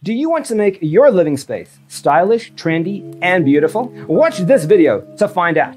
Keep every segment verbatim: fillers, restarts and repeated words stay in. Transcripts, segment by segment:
Do you want to make your living space stylish, trendy, and beautiful? Watch this video to find out.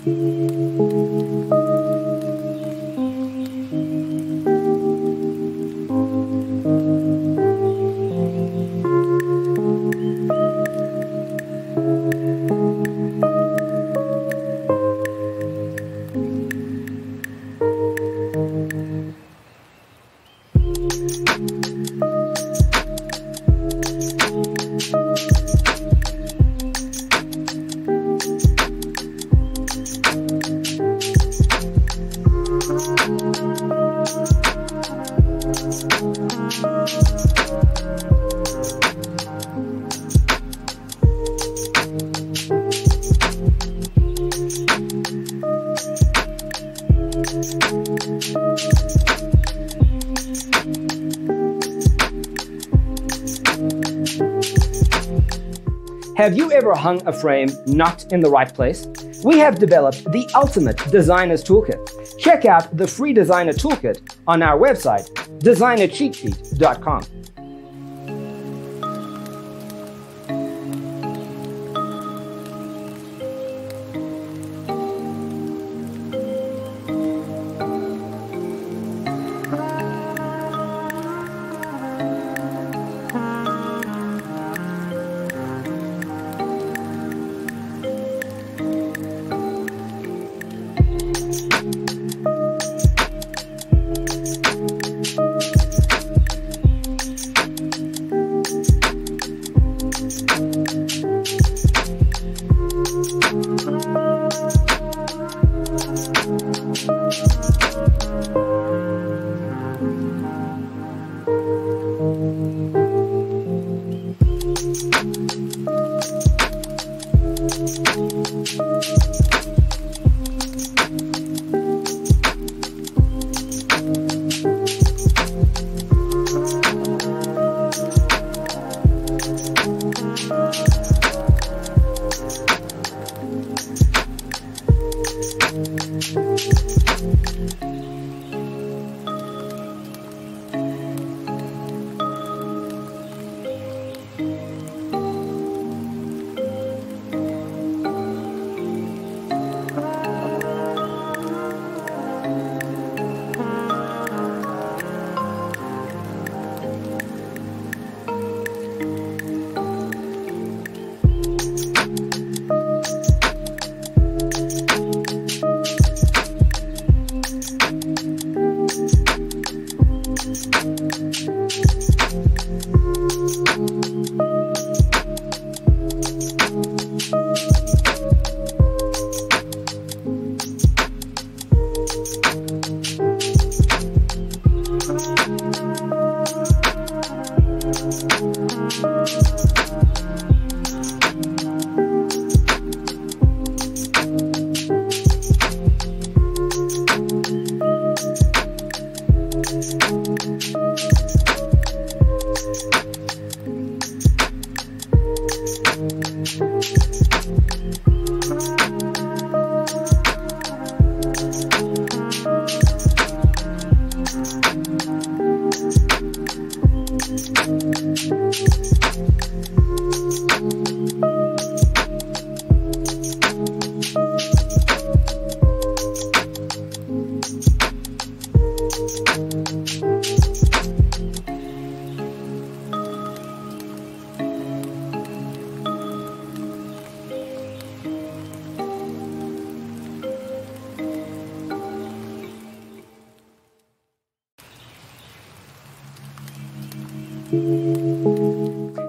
Thank you. Have you ever hung a frame not in the right place? We have developed the ultimate designer's toolkit. Check out the free designer toolkit on our website, designer cheat sheet dot com.